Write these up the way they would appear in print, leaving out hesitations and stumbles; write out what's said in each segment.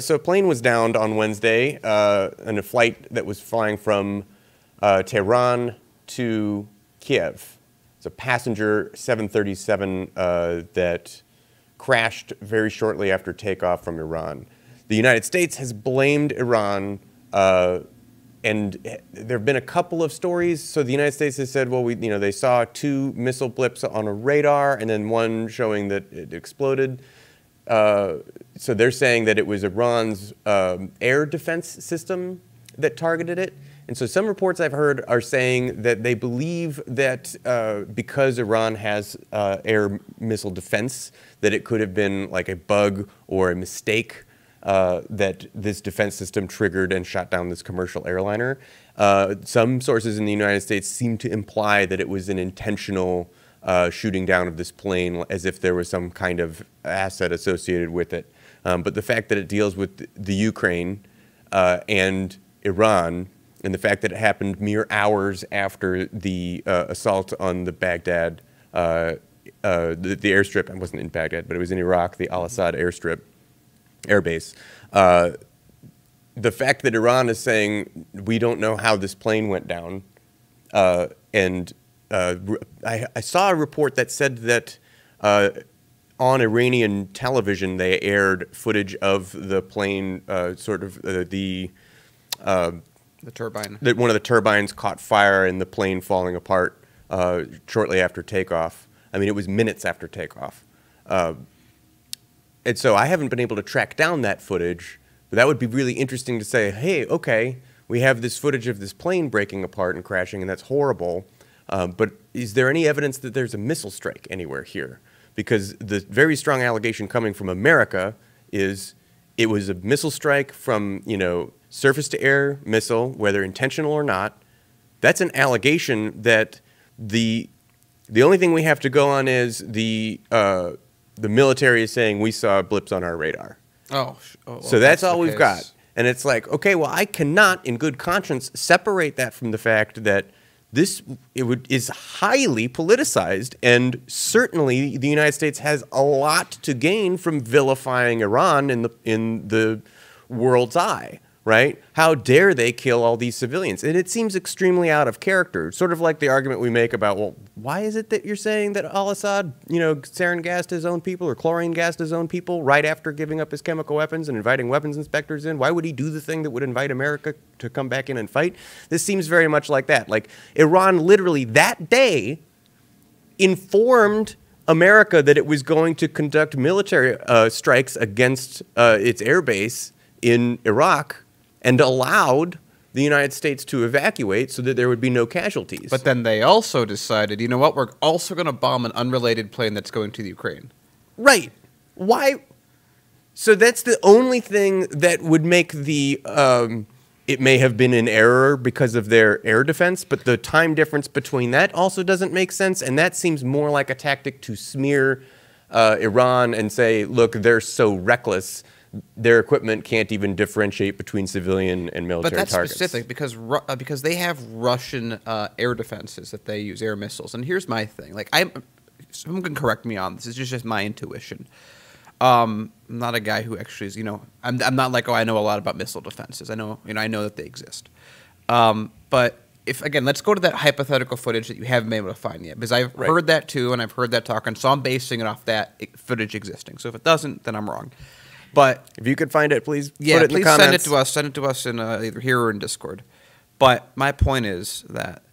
So a plane was downed on Wednesday in a flight that was flying from Tehran to Kyiv. It's a passenger 737 that crashed very shortly after takeoff from Iran. The United States has blamed Iran, and there have been a couple of stories. So the United States has said, well, they saw two missile blips on a radar, and then one showing that it exploded. So they're saying that it was Iran's air defense system that targeted it. And so some reports I've heard are saying that they believe that because Iran has air missile defense, that it could have been like a bug or a mistake that this defense system triggered and shot down this commercial airliner. Some sources in the United States seem to imply that it was an intentional shooting down of this plane, as if there was some kind of asset associated with it. But the fact that it deals with the Ukraine and Iran, and the fact that it happened mere hours after the assault on the Baghdad, the airstrip, it wasn't in Baghdad, but it was in Iraq, the Al-Assad airstrip, airbase. The fact that Iran is saying, we don't know how this plane went down, and I saw a report that said that on Iranian television, they aired footage of the plane, the turbine. That one of the turbines caught fire and the plane falling apart shortly after takeoff. I mean, it was minutes after takeoff. And so I haven't been able to track down that footage, but that would be really interesting to say, hey, okay, we have this footage of this plane breaking apart and crashing, and that's horrible. But is there any evidence that there's a missile strike anywhere here? Because the very strong allegation coming from America is it was a missile strike from, surface-to-air missile, whether intentional or not. That's an allegation that the only thing we have to go on is the military is saying we saw blips on our radar. Oh well, so that's all we've got. And it's like, okay, well, I cannot, in good conscience, separate that from the fact that this is highly politicized, and certainly the United States has a lot to gain from vilifying Iran in the world's eye, right? How dare they kill all these civilians? And it seems extremely out of character, sort of like the argument we make about, well, why is it that you're saying that al-Assad, sarin gassed his own people or chlorine gassed his own people right after giving up his chemical weapons and inviting weapons inspectors in? Why would he do the thing that would invite America to come back in and fight? This seems very much like that. Like, Iran literally that day informed America that it was going to conduct military strikes against its airbase in Iraq, and allowed the United States to evacuate so that there would be no casualties. But then they also decided, you know what, we're also going to bomb an unrelated plane that's going to the Ukraine. Right. Why? So that's the only thing that would make the, it may have been an error because of their air defense, but the time difference between that also doesn't make sense, and that seems more like a tactic to smear Iran and say, look, they're so reckless. Their equipment can't even differentiate between civilian and military targets. But that's specific because they have Russian air defenses that they use, air missiles. And here's my thing: like, someone can correct me on this. It's just my intuition. I'm not a guy who actually is, I'm not like, oh, I know a lot about missile defenses. I know, I know that they exist. But if again, let's go to that hypothetical footage that you haven't been able to find yet, because I've heard that too, and I've heard that talk, and so I'm basing it off that footage existing. So if it doesn't, then I'm wrong. But if you could find it, please put it in the comments. Send it to us. Send it to us in either here or in Discord. But my point is that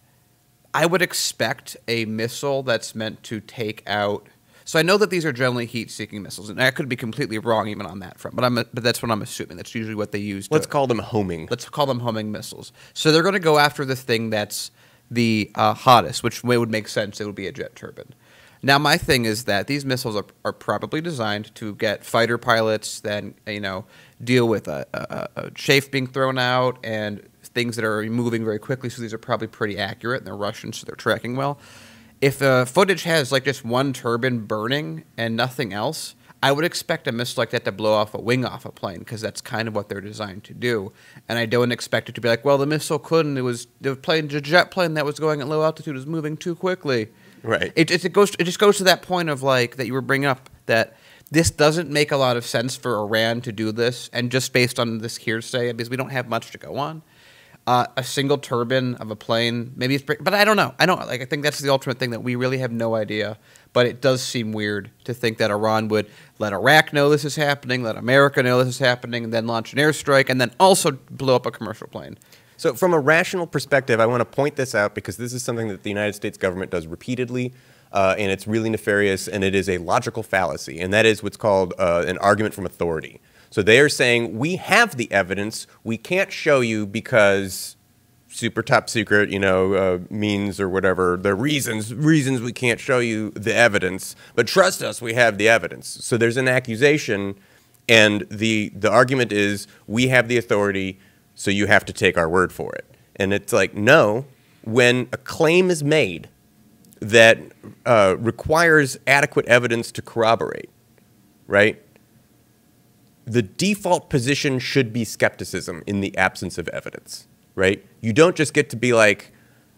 I would expect a missile that's meant to take out. So I know that these are generally heat-seeking missiles, and I could be completely wrong even on that front. But but that's what I'm assuming. That's usually what they use. Let's call them homing. Let's call them homing missiles. So they're going to go after the thing that's the hottest, which would make sense. It would be a jet turbine. Now, my thing is that these missiles are probably designed to get fighter pilots that, deal with a chaff being thrown out and things that are moving very quickly. So these are probably pretty accurate, and they're Russian, so they're tracking well. If the footage has, like, just one turbine burning and nothing else, I would expect a missile like that to blow off a wing off a plane, because that's kind of what they're designed to do. And I don't expect it to be like, well, the missile couldn't. It was a jet plane that was going at low altitude, was moving too quickly. Right. It just goes to that point of, like, that you were bringing up, that This doesn't make a lot of sense for Iran to do this, and just based on this hearsay, because we don't have much to go on. A single turbine of a plane, maybe it's, but I don't know. I think that's the ultimate thing that we really have no idea. But it does seem weird to think that Iran would let Iraq know this is happening, let America know this is happening, and then launch an airstrike, and then also blow up a commercial plane. So from a rational perspective, I want to point this out because this is something that the United States government does repeatedly, and it's really nefarious, and it is a logical fallacy, and that is what's called an argument from authority. So they are saying, we have the evidence, we can't show you because super top secret, you know, means or whatever, the reasons we can't show you the evidence, but trust us, we have the evidence. So there's an accusation, and the argument is, we have the authority, so you have to take our word for it. And it's like, no, when a claim is made that requires adequate evidence to corroborate, right? The default position should be skepticism in the absence of evidence, right? You don't just get to be like,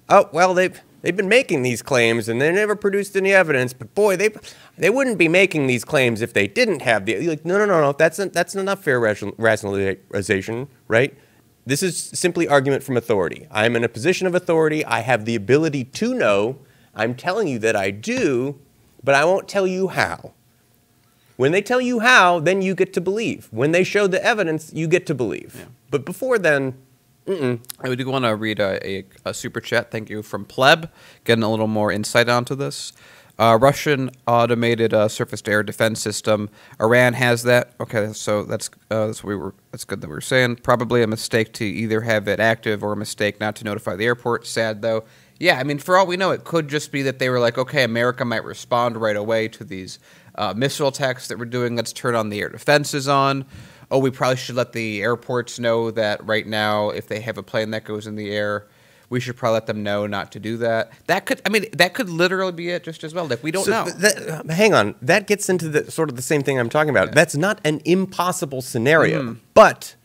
oh, well, they've been making these claims and they never produced any evidence, but boy, they wouldn't be making these claims if they didn't have the, like, no, that's not enough fair rationalization, right? This is simply argument from authority. I'm in a position of authority. I have the ability to know. I'm telling you that I do, but I won't tell you how. When they tell you how, then you get to believe. When they show the evidence, you get to believe. Yeah. But before then, I do want to read a super chat, thank you, from Pleb, getting a little more insight onto this. Russian automated surface-to-air defense system. Iran has that. Okay, so that's good that we were saying. Probably a mistake to either have it active or a mistake not to notify the airport. Sad, though. Yeah, I mean, for all we know, it could just be that they were like, okay, America might respond right away to these missile attacks that we're doing. Let's turn on the air defenses on. Oh, we probably should let the airports know that right now, if they have a plane that goes in the air, we should probably let them know not to do that. That could, I mean, that could literally be it just as well. Like, we don't know. Hang on. That gets into the sort of the same thing I'm talking about. Yeah. That's not an impossible scenario, but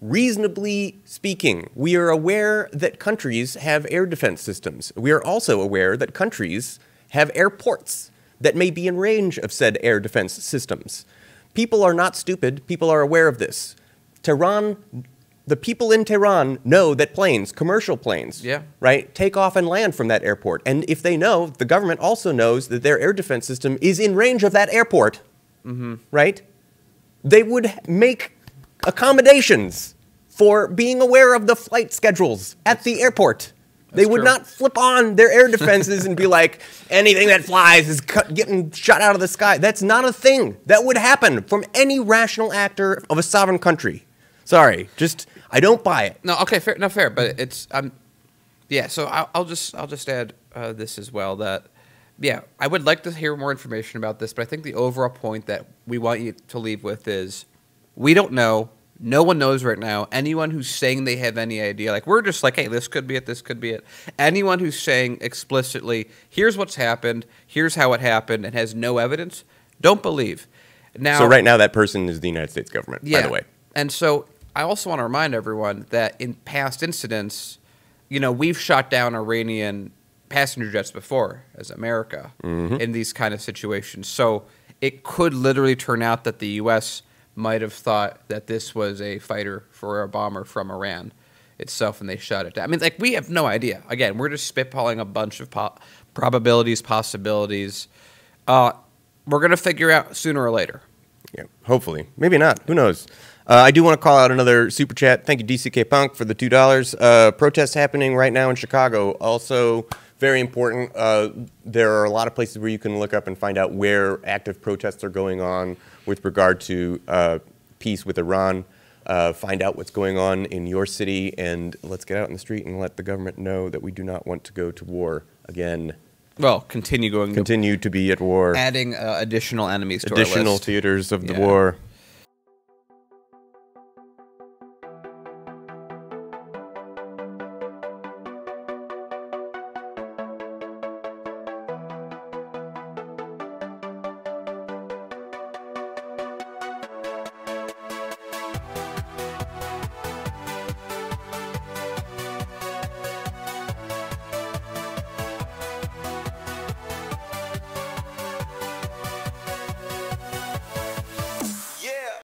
reasonably speaking, we are aware that countries have air defense systems. We are also aware that countries have airports that may be in range of said air defense systems. People are not stupid. People are aware of this. Tehran, the people in Tehran know that planes, commercial planes, right, take off and land from that airport. And if they know, the government also knows that their air defense system is in range of that airport, right? They would make accommodations for being aware of the flight schedules at the airport. That's they would not flip on their air defenses and be like, anything that flies is getting shot out of the sky. That's not a thing. That would happen from any rational actor of a sovereign country. Sorry, just, I don't buy it. No, okay, fair, no, fair, but it's, yeah, so I'll just add this as well, that, yeah, I would like to hear more information about this, but I think the overall point that we want you to leave with is, we don't know. No one knows right now. Anyone who's saying they have any idea, like, we're just like, hey, this could be it, this could be it. Anyone who's saying explicitly, here's what's happened, here's how it happened, and has no evidence, don't believe. Now, so right now that person is the United States government, by the way. And so I also want to remind everyone that in past incidents, you know, we've shot down Iranian passenger jets before as America in these kind of situations. So it could literally turn out that the U.S. might have thought that this was a fighter for a bomber from Iran itself, and they shot it down. I mean, like, we have no idea. Again, we're just spitballing a bunch of probabilities, possibilities. We're going to figure out sooner or later. Yeah, hopefully. Maybe not. Who knows? I do want to call out another super chat. Thank you, DCK Punk, for the $2. Protests happening right now in Chicago. Also, very important. There are a lot of places where you can look up and find out where active protests are going on with regard to peace with Iran. Find out what's going on in your city, and let's get out in the street and let the government know that we do not want to go to war again. Well, continue to be at war. Adding additional enemies to our list. Additional theaters of the war.